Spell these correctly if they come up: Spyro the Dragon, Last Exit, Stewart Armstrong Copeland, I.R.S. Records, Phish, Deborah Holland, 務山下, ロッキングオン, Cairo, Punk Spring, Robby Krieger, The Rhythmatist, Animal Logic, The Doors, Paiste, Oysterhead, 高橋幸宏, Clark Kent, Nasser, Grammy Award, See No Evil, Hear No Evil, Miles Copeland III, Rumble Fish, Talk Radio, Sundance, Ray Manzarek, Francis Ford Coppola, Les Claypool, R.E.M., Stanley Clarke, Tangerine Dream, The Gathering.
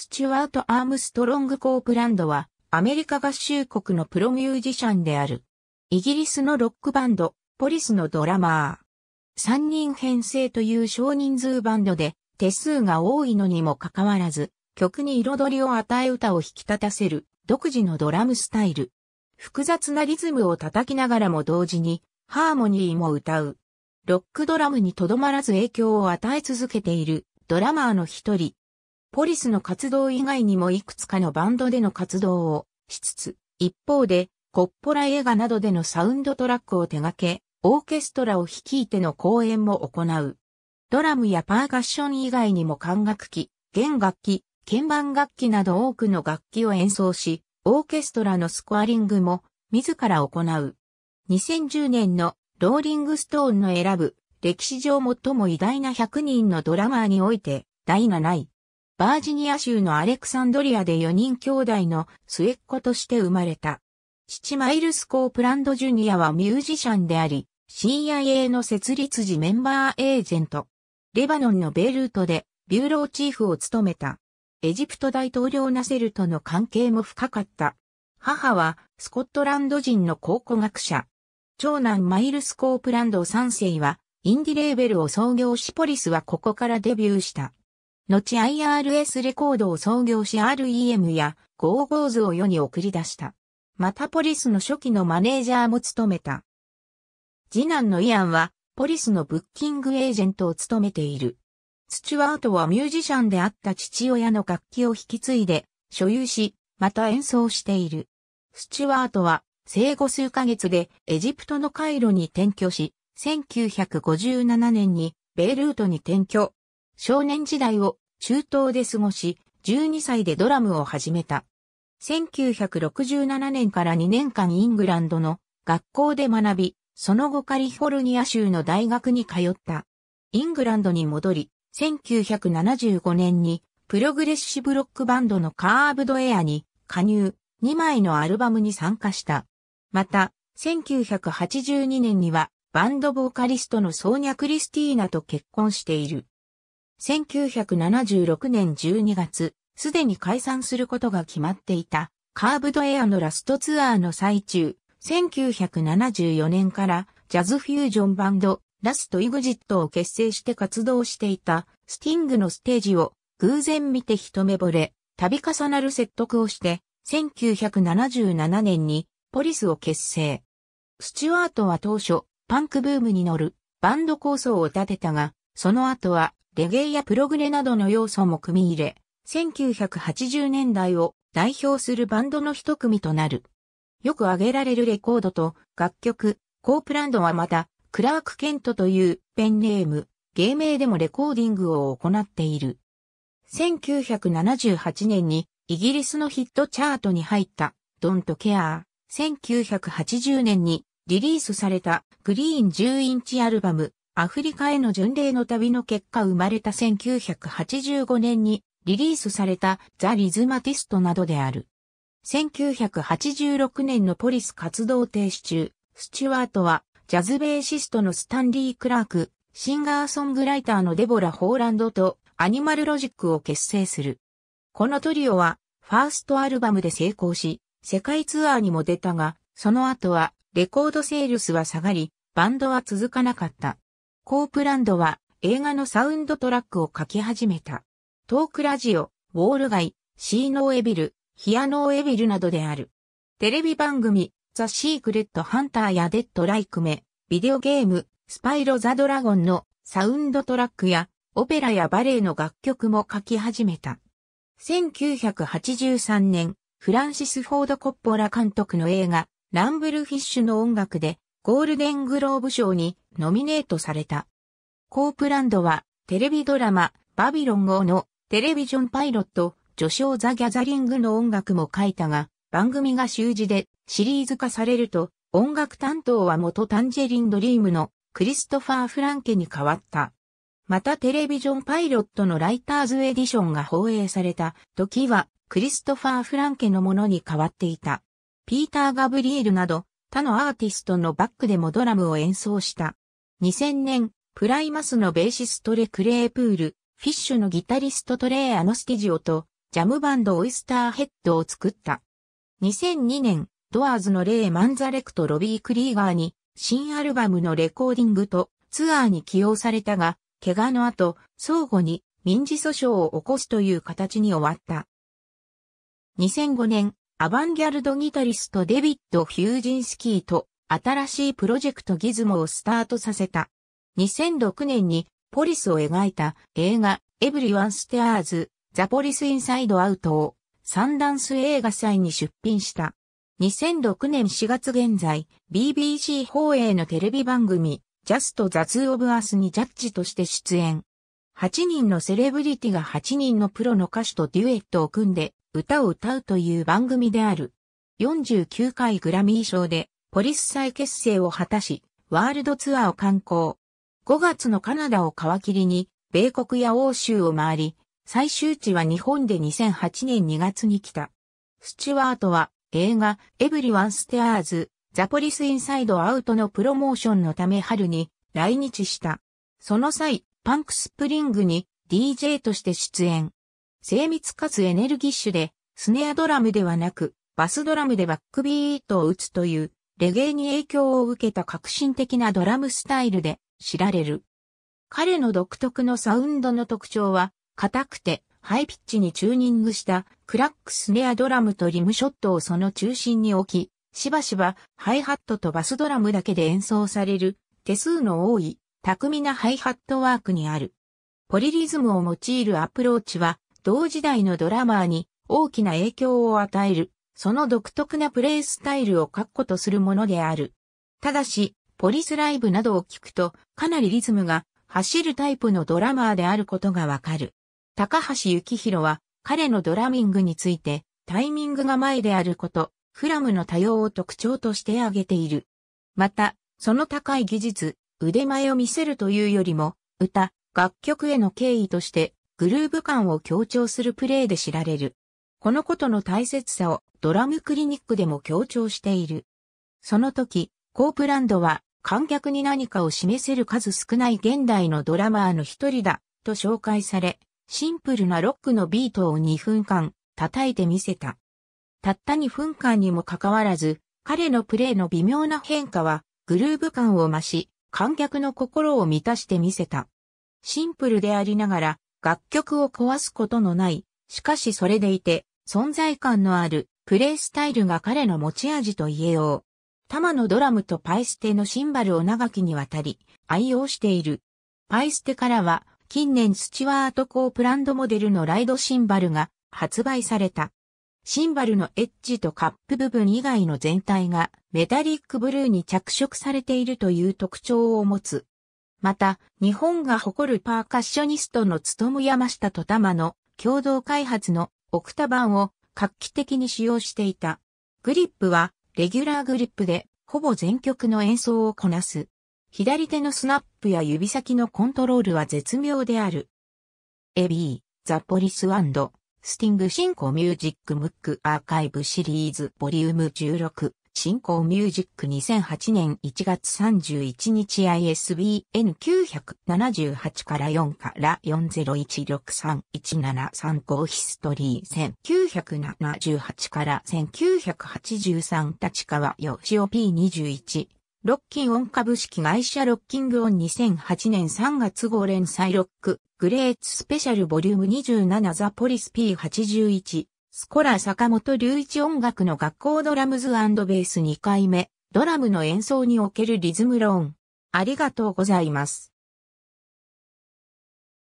スチュワート・アームストロング・コープランドは、アメリカ合衆国のプロミュージシャンである。イギリスのロックバンド、ポリスのドラマー。3人編成という少人数バンドで、手数が多いのにもかかわらず、曲に彩りを与え歌を引き立たせる、独自のドラムスタイル。複雑なリズムを叩きながらも同時に、ハーモニーも歌う。ロックドラムにとどまらず影響を与え続けている、ドラマーの一人。ポリスの活動以外にもいくつかのバンドでの活動をしつつ、一方で、コッポラ映画などでのサウンドトラックを手掛け、オーケストラを率いての公演も行う。ドラムやパーカッション以外にも管楽器、弦楽器、鍵盤楽器など多くの楽器を演奏し、オーケストラのスコアリングも自ら行う。2010年のローリングストーンの選ぶ歴史上最も偉大な100人のドラマーにおいて第7位。バージニア州のアレクサンドリアで4人兄弟の末っ子として生まれた。父マイルス・コープランド・ジュニアはミュージシャンであり、CIA の設立時メンバーエージェント。レバノンのベイルートでビューローチーフを務めた。エジプト大統領ナセルとの関係も深かった。母はスコットランド人の考古学者。長男マイルス・コープランド3世はインディレーベルを創業しポリスはここからデビューした。後 IRS レコードを創業し R.E.M. やゴーゴーズを世に送り出した。またポリスの初期のマネージャーも務めた。次男のイアンはポリスのブッキングエージェントを務めている。スチュワートはミュージシャンであった父親の楽器を引き継いで所有し、また演奏している。スチュワートは生後数ヶ月でエジプトのカイロに転居し、1957年にベイルートに転居。少年時代を中東で過ごし、12歳でドラムを始めた。1967年から2年間イングランドの学校で学び、その後カリフォルニア州の大学に通った。イングランドに戻り、1975年にプログレッシブロックバンドのカーブドエアに加入、2枚のアルバムに参加した。また、1982年にはバンドボーカリストのソーニャ・クリスティーナと結婚している。1976年12月、すでに解散することが決まっていた、カーブドエアのラストツアーの最中、1974年からジャズフュージョンバンド、ラスト・イグジットを結成して活動していた、スティングのステージを偶然見て一目惚れ、度重なる説得をして、1977年にポリスを結成。スチュワートは当初、パンクブームに乗るバンド構想を立てたが、その後は、レゲエやプログレなどの要素も組み入れ、1980年代を代表するバンドの一組となる。よく挙げられるレコードと楽曲、コープランドはまた、クラーク・ケントというペンネーム、芸名でもレコーディングを行っている。1978年にイギリスのヒットチャートに入った、Don't Care。1980年にリリースされたグリーン10インチアルバム、アフリカへの巡礼の旅の結果生まれた1985年にリリースされたザ・リズマティストなどである。1986年のポリス活動停止中、スチュワートはジャズベーシストのスタンリー・クラーク、シンガーソングライターのデボラ・ホーランドとアニマル・ロジックを結成する。このトリオはファーストアルバムで成功し、世界ツアーにも出たが、その後はレコードセールスは下がり、バンドは続かなかった。コープランドは映画のサウンドトラックを書き始めた。トークラジオ、ウォール街、シーノーエビル、ヒアノーエビルなどである。テレビ番組、ザ・シークレット・ハンターやデッド・ライクメ、ビデオゲーム、スパイロ・ザ・ドラゴンのサウンドトラックや、オペラやバレエの楽曲も書き始めた。1983年、フランシス・フォード・コッポラ監督の映画、ランブルフィッシュの音楽で、ゴールデングローブ賞にノミネートされた。コープランドは、テレビドラマ、バビロン号のテレビジョンパイロット、序章ザ・ギャザリングの音楽も書いたが、番組が終時でシリーズ化されると、音楽担当は元タンジェリンドリームのクリストファー・フランケに変わった。またテレビジョンパイロットのライターズエディションが放映された時はクリストファー・フランケのものに変わっていた。ピーター・ガブリエルなど他のアーティストのバックでもドラムを演奏した。2000年、プライマスのベーシストレ・クレープール、フィッシュのギタリストトレイ・アノスティジオとジャムバンドオイスターヘッドを作った。2002年、ドアーズのレイ・マンザレクとロビー・クリーガーに新アルバムのレコーディングとツアーに起用されたが、怪我の後、相互に民事訴訟を起こすという形に終わった。2005年、アバンギャルドギタリストデビッド・ヒュージンスキーと新しいプロジェクトギズモをスタートさせた。2006年にポリスを描いた映画エブリワン・ステアーズ・ザ・ポリス・インサイド・アウトをサンダンス映画祭に出品した。2006年4月現在、BBC 放映のテレビ番組Just That's of Usにジャッジとして出演。8人のセレブリティが8人のプロの歌手とデュエットを組んで歌を歌うという番組である。49回グラミー賞でポリス再結成を果たし、ワールドツアーを敢行。5月のカナダを皮切りに、米国や欧州を回り、最終地は日本で2008年2月に来た。スチュワートは映画エブリワン・ステアーズ・ザ・ポリス・インサイド・アウトのプロモーションのため春に来日した。その際、パンクスプリングに DJ として出演。精密かつエネルギッシュで、スネアドラムではなく、バスドラムでバックビートを打つという、レゲエに影響を受けた革新的なドラムスタイルで知られる。彼の独特のサウンドの特徴は、硬くてハイピッチにチューニングしたクラックスネアドラムとリムショットをその中心に置き、しばしばハイハットとバスドラムだけで演奏される手数の多い巧みなハイハットワークにある。ポリリズムを用いるアプローチは同時代のドラマーに大きな影響を与える、その独特なプレイスタイルを確固とするものである。ただし、ポリスライブなどを聞くとかなりリズムが走るタイプのドラマーであることがわかる。高橋幸宏は彼のドラミングについてタイミングが前であること、フラムの多様を特徴として挙げている。また、その高い技術、腕前を見せるというよりも、歌、楽曲への敬意として、グルーヴ感を強調するプレーで知られる。このことの大切さをドラムクリニックでも強調している。その時、コープランドは観客に何かを示せる数少ない現代のドラマーの一人だ、と紹介され、シンプルなロックのビートを2分間叩いてみせた。たった2分間にもかかわらず、彼のプレイの微妙な変化はグルーヴ感を増し、観客の心を満たしてみせた。シンプルでありながら楽曲を壊すことのない、しかしそれでいて存在感のあるプレイスタイルが彼の持ち味と言えよう。玉のドラムとパイステのシンバルを長きにわたり愛用している。パイステからは、近年スチュワート・コープランドモデルのライドシンバルが発売された。シンバルのエッジとカップ部分以外の全体がメタリックブルーに着色されているという特徴を持つ。また、日本が誇るパーカッショニストの務山下と玉の共同開発のオクタ版を画期的に使用していた。グリップはレギュラーグリップでほぼ全曲の演奏をこなす。左手のスナップや指先のコントロールは絶妙である。AB、ザ・ポリス&スティングシンコミュージックムックアーカイブシリーズボリューム16、シンコミュージック2008年1月31日 ISBN 978-4-401631731735 ヒストリー1978-1983立川義雄 P21ロッキンオン株式会社ロッキングオン2008年3月号連載ロック、グレーツスペシャルボリューム27ザポリス P81、スコラ坂本龍一音楽の学校ドラムズ&ベース2回目、ドラムの演奏におけるリズム論。ありがとうございます。